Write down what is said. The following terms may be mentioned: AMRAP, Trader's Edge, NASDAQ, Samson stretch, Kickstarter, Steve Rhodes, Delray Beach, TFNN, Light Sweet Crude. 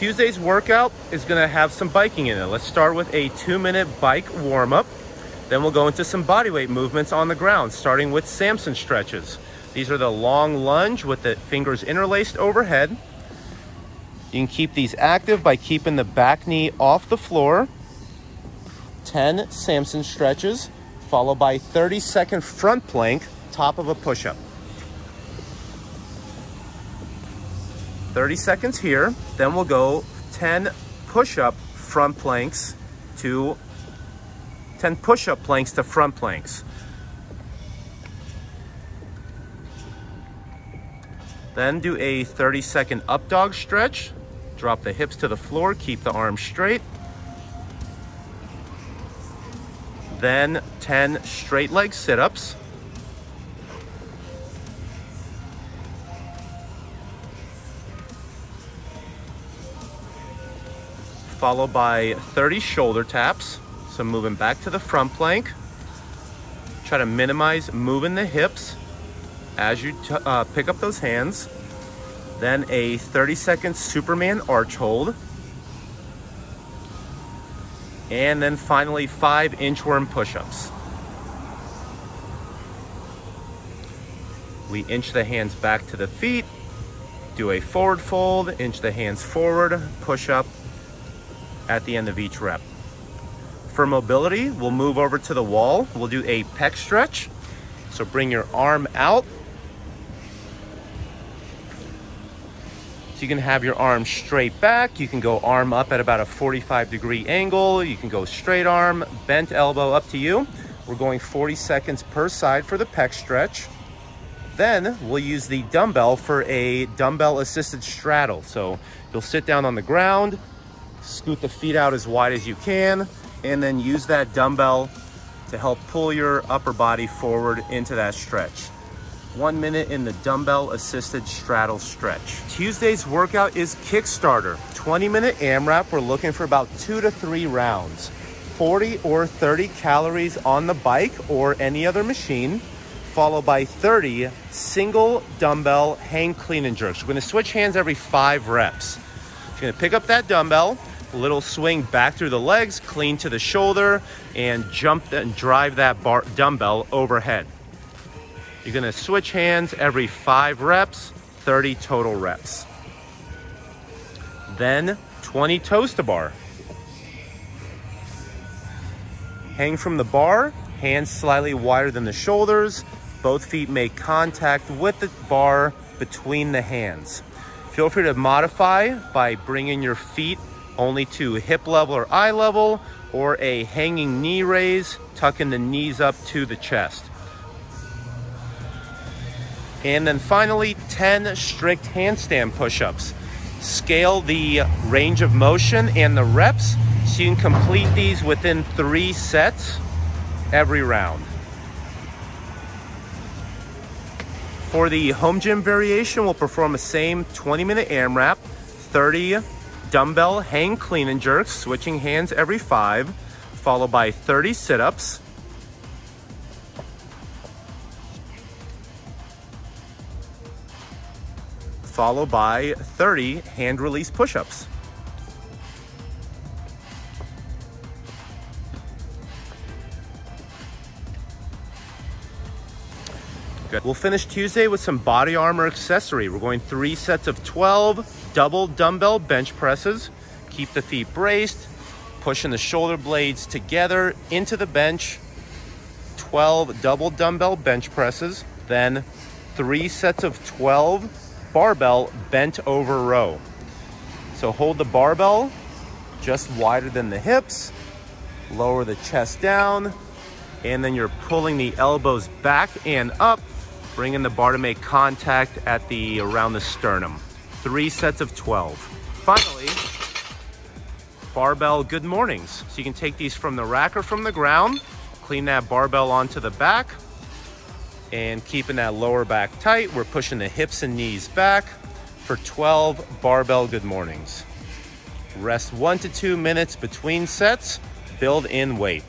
Tuesday's workout is gonna have some biking in it. Let's start with a 2-minute bike warm-up. Then we'll go into some bodyweight movements on the ground, starting with Samson stretches. These are the long lunge with the fingers interlaced overhead. You can keep these active by keeping the back knee off the floor. 10 Samson stretches, followed by 30-second front plank, top of a push-up. 30 seconds here, then we'll go 10 push-up front planks to 10 push-up planks to front planks. Then do a 30-second up dog stretch. Drop the hips to the floor, keep the arms straight. Then 10 straight leg sit-ups. Followed by 30 shoulder taps. So moving back to the front plank. Try to minimize moving the hips as you pick up those hands. Then a 30-second Superman arch hold. And then finally 5 inchworm push-ups. We inch the hands back to the feet. Do a forward fold, inch the hands forward, push up at the end of each rep. For mobility, we'll move over to the wall. We'll do a pec stretch. So bring your arm out. So you can have your arm straight back. You can go arm up at about a 45-degree angle. You can go straight arm, bent elbow, up to you. We're going 40 seconds per side for the pec stretch. Then we'll use the dumbbell for a dumbbell-assisted straddle. So you'll sit down on the ground, scoot the feet out as wide as you can, and then use that dumbbell to help pull your upper body forward into that stretch. 1 minute in the dumbbell assisted straddle stretch. Tuesday's workout is Kickstarter. 20-minute AMRAP, we're looking for about 2 to 3 rounds. 40 or 30 calories on the bike or any other machine, followed by 30 single dumbbell hang clean and jerks. We're gonna switch hands every 5 reps. You're gonna pick up that dumbbell, little swing back through the legs, clean to the shoulder, and jump and drive that dumbbell overhead. You're gonna switch hands every 5 reps, 30 total reps. Then 20 toes to bar. Hang from the bar, hands slightly wider than the shoulders. Both feet make contact with the bar between the hands. Feel free to modify by bringing your feet only to hip level or eye level, or a hanging knee raise, tucking the knees up to the chest. And then finally, 10 strict handstand push-ups. Scale the range of motion and the reps so you can complete these within 3 sets every round. For the home gym variation, we'll perform the same 20-minute AMRAP, 30 dumbbell hang clean and jerks, switching hands every 5, followed by 30 sit-ups. Followed by 30 hand release push-ups. Good. We'll finish Tuesday with some body armor accessory. We're going 3 sets of 12 double dumbbell bench presses. Keep the feet braced, pushing the shoulder blades together into the bench. 12 double dumbbell bench presses, then 3 sets of 12 barbell bent over row. So hold the barbell just wider than the hips, lower the chest down, and then you're pulling the elbows back and up, bringing the bar to make contact at the around the sternum. 3 sets of 12. Finally, barbell good mornings. So you can take these from the rack or from the ground, clean that barbell onto the back, and keeping that lower back tight. We're pushing the hips and knees back for 12 barbell good mornings. Rest 1 to 2 minutes between sets, build in weight.